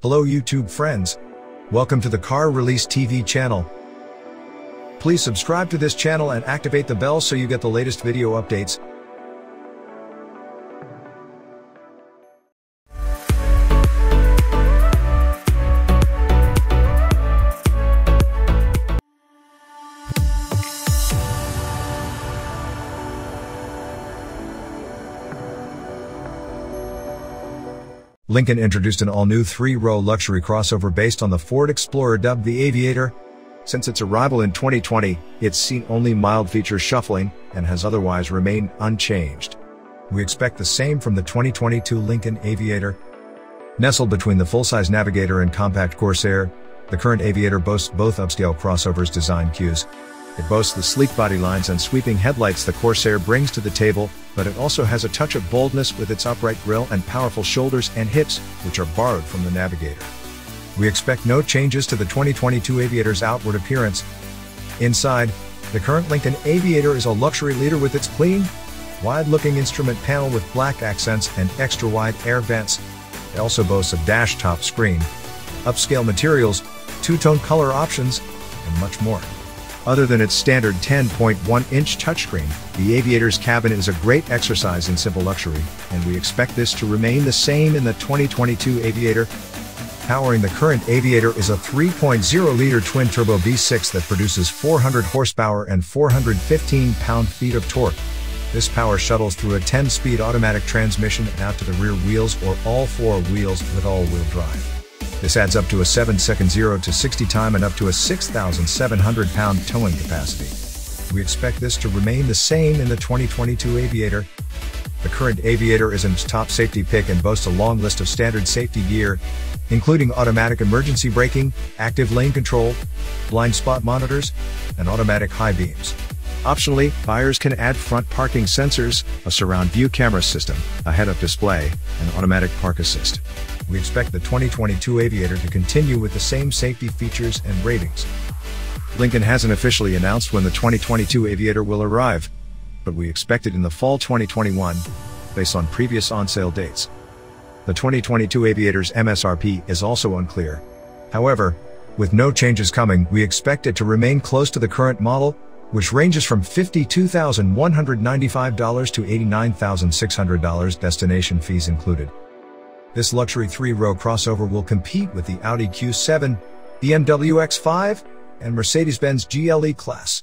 Hello YouTube friends, welcome to the Car Release TV channel. Please subscribe to this channel and activate the bell so you get the latest video updates. Lincoln introduced an all-new three-row luxury crossover based on the Ford Explorer dubbed the Aviator. Since its arrival in 2020, it's seen only mild feature shuffling, and has otherwise remained unchanged. We expect the same from the 2022 Lincoln Aviator. Nestled between the full-size Navigator and compact Corsair, the current Aviator boasts both upscale crossovers' design cues. It boasts the sleek body lines and sweeping headlights the Corsair brings to the table, but it also has a touch of boldness with its upright grille and powerful shoulders and hips, which are borrowed from the Navigator. We expect no changes to the 2022 Aviator's outward appearance. Inside, the current Lincoln Aviator is a luxury leader with its clean, wide-looking instrument panel with black accents and extra-wide air vents. It also boasts a dash top screen, upscale materials, two-tone color options, and much more. Other than its standard 10.1-inch touchscreen, the Aviator's cabin is a great exercise in simple luxury, and we expect this to remain the same in the 2022 Aviator. Powering the current Aviator is a 3.0-liter twin-turbo V6 that produces 400 horsepower and 415 pound-feet of torque. This power shuttles through a 10-speed automatic transmission and out to the rear wheels or all four wheels with all-wheel drive. This adds up to a 7-second 0-60 time and up to a 6,700 pound towing capacity. We expect this to remain the same in the 2022 Aviator. The current Aviator is a top safety pick and boasts a long list of standard safety gear, including automatic emergency braking, active lane control, blind spot monitors, and automatic high beams. Optionally, buyers can add front parking sensors, a surround view camera system, a head-up display, and automatic park assist. We expect the 2022 Aviator to continue with the same safety features and ratings. Lincoln hasn't officially announced when the 2022 Aviator will arrive, but we expect it in the fall 2021, based on previous on-sale dates. The 2022 Aviator's MSRP is also unclear. However, with no changes coming, we expect it to remain close to the current model, which ranges from $52,195 to $89,600, destination fees included. This luxury three-row crossover will compete with the Audi Q7, BMW X5, and Mercedes-Benz GLE class.